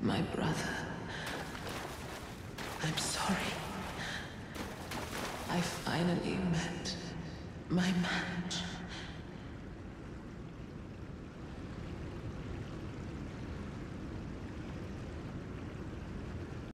my brother. I'm sorry. I finally met my match.